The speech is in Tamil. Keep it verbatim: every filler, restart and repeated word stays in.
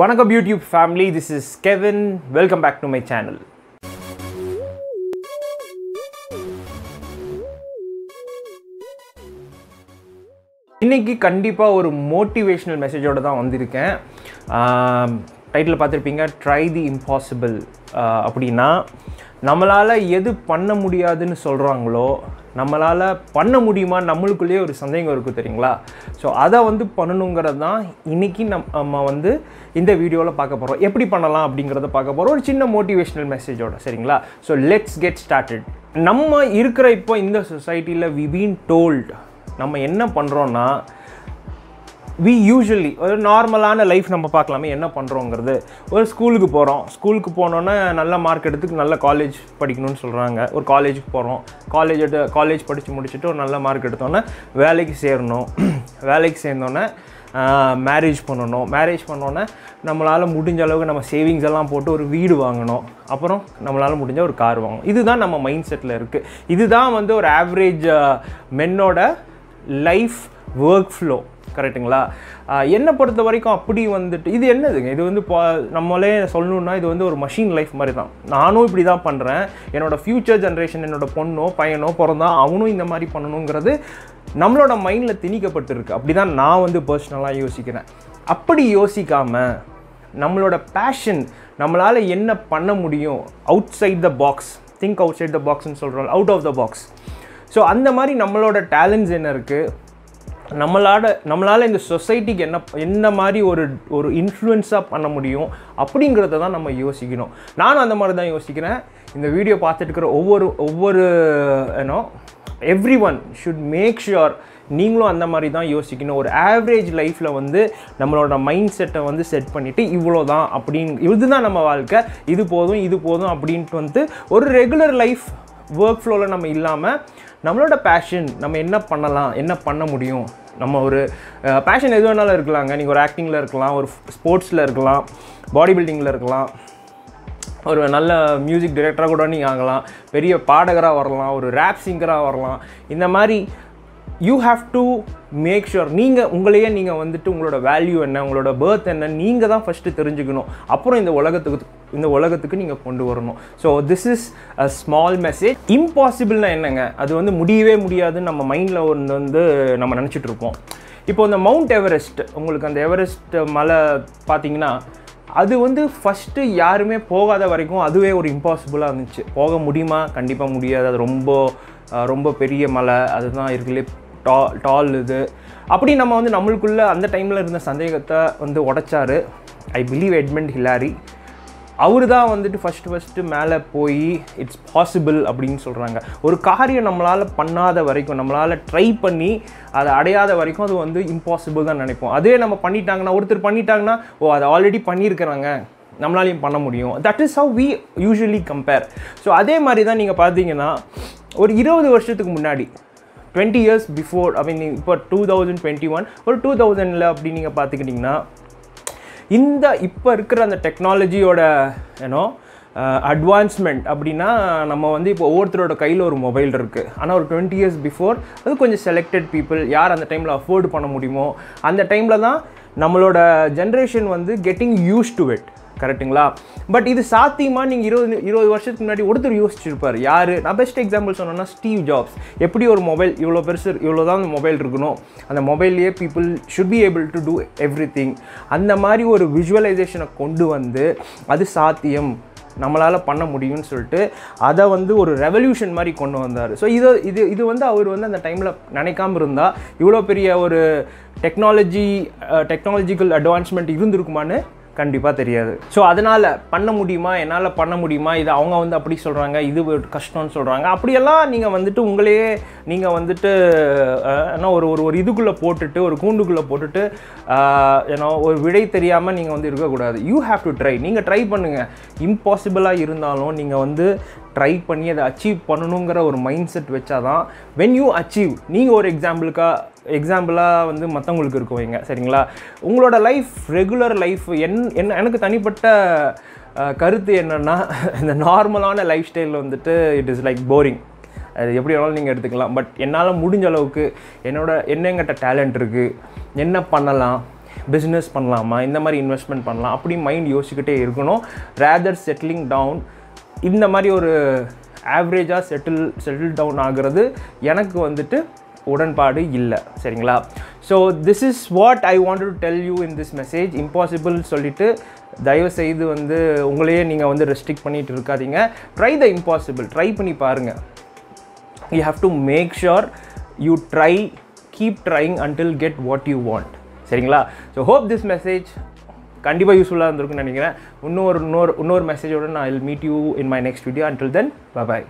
Vanakkam YouTube family, this is Kevin. Welcome back to my channel. इन्नैक्कु कंडिप्पा ओरु मोटिवेशनल मेसेज ओड तान वंदिरुक्केन. टाइटल पार्थिरुपींगा, ट्राई द इम्पॉसिबल. अप्पडिना நம்மளால எது பண்ண முடியாதுன்னு சொல்றாங்களோ, நம்மளால பண்ண முடியுமா நம்மளுக்குள்ளே ஒரு சந்தேகம் இருக்கு தெரியுங்களா. ஸோ அதை வந்து பண்ணணுங்கிறது தான் இன்றைக்கி நம்ம வந்து இந்த வீடியோவில் பார்க்க போகிறோம். எப்படி பண்ணலாம் அப்படிங்கிறத பார்க்க போகிறோம், ஒரு சின்ன மோட்டிவேஷ்னல் மெசேஜோட, சரிங்களா. So let's get started. நம்ம இருக்கிற இப்போ இந்த சொசைட்டியில் வி பீன் டோல்ட், நம்ம என்ன பண்ணுறோன்னா, வி யூஸ்வலி ஒரு நார்மலான லைஃப் நம்ம பார்க்கலாமே என்ன பண்ணுறோங்கிறது. ஒரு ஸ்கூலுக்கு போகிறோம், ஸ்கூலுக்கு போனோன்னா நல்ல மார்க் எடுத்துக்கு நல்ல காலேஜ் படிக்கணும்னு சொல்கிறாங்க. ஒரு காலேஜுக்கு போகிறோம், காலேஜ் எடு காலேஜ் படித்து முடிச்சுட்டு ஒரு நல்ல மார்க் எடுத்தோன்னே வேலைக்கு சேரணும், வேலைக்கு சேர்ந்தோன்னே மேரேஜ் பண்ணணும், மேரேஜ் பண்ணோன்னே நம்மளால் முடிஞ்ச அளவுக்கு நம்ம சேவிங்ஸ் எல்லாம் போட்டு ஒரு வீடு வாங்கணும், அப்புறம் நம்மளால் முடிஞ்ச ஒரு கார் வாங்கணும். இதுதான் நம்ம மைண்ட் செட்டில் இருக்குது. இதுதான் வந்து ஒரு ஆவரேஜ் மென்னோட லைஃப் ஒர்க் ஃப்ளோ, கரெக்டுங்களா. என்னை பொறுத்த வரைக்கும் அப்படி வந்துட்டு இது என்னதுங்க, இது வந்து பா நம்மளே சொல்லணுன்னா இது வந்து ஒரு மஷின் லைஃப் மாதிரி தான். நானும் இப்படி தான் பண்ணுறேன், என்னோடய ஃப்யூச்சர் ஜென்ரேஷன், என்னோடய பொண்ணோ பையனோ பிறந்தா அவனும் இந்த மாதிரி பண்ணணுங்கிறது நம்மளோட மைண்டில் திணிக்கப்பட்டிருக்கு. அப்படி தான் நான் வந்து பர்சனலாக யோசிக்கிறேன். அப்படி யோசிக்காமல் நம்மளோட பேஷன், நம்மளால் என்ன பண்ண முடியும், outside the box, think outside the பாக்ஸ்ன்னு சொல்கிறோம், out of the box. So அந்த மாதிரி நம்மளோட டேலண்ட்ஸ் என்ன இருக்குது, நம்மளால் நம்மளால் இந்த சொசைட்டிக்கு என்ன என்ன மாதிரி ஒரு ஒரு இன்ஃப்ளூயன்ஸாக பண்ண முடியும் அப்படிங்கிறத தான் நம்ம யோசிக்கணும். நானும் அந்த மாதிரி தான் யோசிக்கிறேன். இந்த வீடியோ பார்த்துட்டு இருக்கிற ஒவ்வொரு ஒவ்வொரு ஏன்னோ everyone should make sure நீங்களும் அந்த மாதிரி தான் யோசிக்கணும். ஒரு ஆவரேஜ் லைஃப்பில் வந்து நம்மளோட மைண்ட் செட்டை வந்து செட் பண்ணிவிட்டு இவ்வளோ தான் அப்படின்னு, இதுதான் நம்ம வாழ்க்கை, இது போதும் இது போதும் அப்படின்ட்டு வந்து ஒரு ரெகுலர் லைஃப் ஒர்க் ஃப்ளோவில் நம்ம இல்லாமல் நம்மளோட பேஷன், நம்ம என்ன பண்ணலாம் என்ன பண்ண முடியும், நம்ம ஒரு பேஷன் எது வேணாலும் இருக்கலாங்க. நீங்கள் ஒரு ஆக்டிங்கில் இருக்கலாம், ஒரு ஸ்போர்ட்ஸில் இருக்கலாம், பாடி பில்டிங்கில் இருக்கலாம், ஒரு நல்ல மியூசிக் டைரக்டராக கூட நீங்கள் ஆகலாம், பெரிய பாடகராக வரலாம், ஒரு ரேப் சிங்கராக வரலாம். இந்த மாதிரி you have to make sure நீங்கள் உங்களையே நீங்கள் வந்துட்டு உங்களோட வேல்யூ என்ன, உங்களோட பர்த் என்ன, நீங்கள் தான் ஃபஸ்ட்டு தெரிஞ்சுக்கணும். அப்புறம் இந்த உலகத்துக்கு இந்த உலகத்துக்கு நீங்கள் கொண்டு வரணும். So this is a small message. இம்பாசிபிள்னா என்னங்க, அது வந்து முடியவே முடியாதுன்னு நம்ம மைண்டில் ஒன்று வந்து நம்ம நினச்சிட்ருப்போம். இப்போ இந்த மவுண்ட் எவரெஸ்ட், உங்களுக்கு அந்த எவரெஸ்ட் மலை பார்த்தீங்கன்னா, அது வந்து ஃபஸ்ட்டு யாருமே போகாத வரைக்கும் அதுவே ஒரு இம்பாசிபிளாக இருந்துச்சு. போக முடியுமா, கண்டிப்பாக முடியாது, அது ரொம்ப ரொம்ப பெரிய மலை, அதுதான் இருக்குல்லே டா டால் இது அப்படி நம்ம வந்து நம்மளுக்குள்ளே அந்த டைமில் இருந்த சந்தேகத்தை வந்து உடைச்சார். ஐ பிலீவ் எட்மண்ட் ஹில்லாரி, அவர் தான் வந்துட்டு ஃபஸ்ட்டு ஃபஸ்ட்டு மேலே போய் இட்ஸ் பாசிபிள் அப்படின்னு சொல்கிறாங்க. ஒரு காரியம் நம்மளால் பண்ணாத வரைக்கும், நம்மளால் ட்ரை பண்ணி அதை அடையாத வரைக்கும் அது வந்து இம்பாசிபிள் தான் நினைப்போம். அதே நம்ம பண்ணிட்டாங்கன்னா, ஒருத்தர் பண்ணிட்டாங்கன்னா, ஓ அதை ஆல்ரெடி பண்ணியிருக்கிறாங்க, நம்மளாலையும் பண்ண முடியும். That is how we usually compare. So அதே மாதிரி தான் நீங்கள் பார்த்தீங்கன்னா, ஒரு இருபது வருஷத்துக்கு முன்னாடி, twenty years before, I mean இப்போ டூ தௌசண்ட் டுவெண்ட்டி ஒன் ஒரு டூ தௌசண்டில் அப்படி நீங்கள் பார்த்துக்கிட்டிங்கன்னா, இந்த இப்போ இருக்கிற அந்த டெக்னாலஜியோட ஏன்னோ அட்வான்ஸ்மெண்ட் அப்படின்னா, நம்ம வந்து இப்போ ஒவ்வொருத்தரோட கையில் ஒரு மொபைல் இருக்குது. ஆனால் ஒரு டுவெண்ட்டி இயர்ஸ் பிஃபோர் அது கொஞ்சம் செலக்டட் பீப்புள், யார் அந்த டைமில் அஃபோர்டு பண்ண முடியுமோ அந்த டைமில் தான் நம்மளோட ஜென்ரேஷன் வந்து கெட்டிங் யூஸ் டு இட், கரெக்டுங்களா. பட் இது சாத்தியமாக நீங்கள் இருபது இருபது வருஷத்துக்கு முன்னாடி ஒருத்தர் யோசிச்சிருப்பார். யார், நான் பெஸ்ட் எக்ஸாம்பிள் சொன்னோன்னா ஸ்டீவ் ஜாப்ஸ். எப்படி ஒரு மொபைல் இவ்வளோ பெருசு, இவ்வளோ தான் மொபைல் இருக்கணும், அந்த மொபைல்லையே people should be able to do everything, அந்த மாதிரி ஒரு விஜுவலைசேஷனை கொண்டு வந்து அது சாத்தியம், நம்மளால் பண்ண முடியும்னு சொல்லிட்டு அதை வந்து ஒரு ரெவல்யூஷன் மாதிரி கொண்டு வந்தார். ஸோ இது இது இது வந்து அவர் வந்து அந்த டைமில் நினைக்காமல் இருந்தால் இவ்வளோ பெரிய ஒரு டெக்னாலஜி டெக்னாலஜிக்கல் அட்வான்ஸ்மெண்ட் இருந்திருக்குமான்னு கண்டிப்பாக தெரியாது. ஸோ அதனால் பண்ண முடியுமா, என்னால் பண்ண முடியுமா, இது அவங்க வந்து அப்படி சொல்கிறாங்க, இது கஷ்டம்னு சொல்கிறாங்க, அப்படியெல்லாம் நீங்கள் வந்துட்டு உங்களையே நீங்கள் வந்துட்டு ஏன்னா ஒரு ஒரு இதுக்குள்ளே போட்டுட்டு, ஒரு கூண்டுக்குள்ளே போட்டுட்டு ஏன்னா ஒரு விடை தெரியாமல் நீங்கள் வந்து இருக்கக்கூடாது. You have to try. நீங்கள் ட்ரை பண்ணுங்கள். இம்பாசிபிளாக இருந்தாலும் நீங்கள் வந்து ட்ரை பண்ணி அதை அச்சீவ் பண்ணணுங்கிற ஒரு மைண்ட் செட் வச்சா தான் வென் யூ அச்சீவ், நீங்கள் ஒரு எக்ஸாம்பிளுக்காக எக்ஸாம்பிளாக வந்து மற்றவங்களுக்கு இருக்குவீங்க, சரிங்களா. உங்களோட லைஃப் ரெகுலர் லைஃப் என் என்ன எனக்கு தனிப்பட்ட கருத்து என்னென்னா, இந்த நார்மலான லைஃப் ஸ்டைலில் வந்துட்டு இட் இஸ் லைக் போரிங். அது எப்படி வேணாலும் நீங்கள் எடுத்துக்கலாம். பட் என்னால் முடிஞ்ச அளவுக்கு என்னோட என்னங்கிட்ட டேலண்ட் இருக்குது, என்ன பண்ணலாம், business பண்ணலாமா, இந்த மாதிரி இன்வெஸ்ட்மென்ட் பண்ணலாம் அப்படி மைண்ட் யோசிக்கிட்டே இருக்கணும். rather settling down, இந்த மாதிரி ஒரு ஆவரேஜாக செட்டில் செட்டில் டவுன் ஆகிறது எனக்கு வந்துட்டு உடன்பாடு இல்லை, சரிங்களா? So this is what I want to tell you in this message. Impossible சொல்லிவிட்டு தயவுசெய்து வந்து உங்களையே நீங்கள் வந்து ரெஸ்ட்ரிக்ட் பண்ணிகிட்டு இருக்காதீங்க. ட்ரை த இம்பாசிபிள், ட்ரை பண்ணி பாருங்கள். You have to make sure you try, keep trying until get what you want, சரிங்களா? ஸோ ஹோப் திஸ் மெசேஜ் கண்டிப்பாக யூஸ்ஃபுல்லாக இருந்திருக்குன்னு நினைக்கிறேன். இன்னொரு இன்னொரு இன்னொரு மெசேஜோடு நான் I will meet you in my next video. Until then, bye.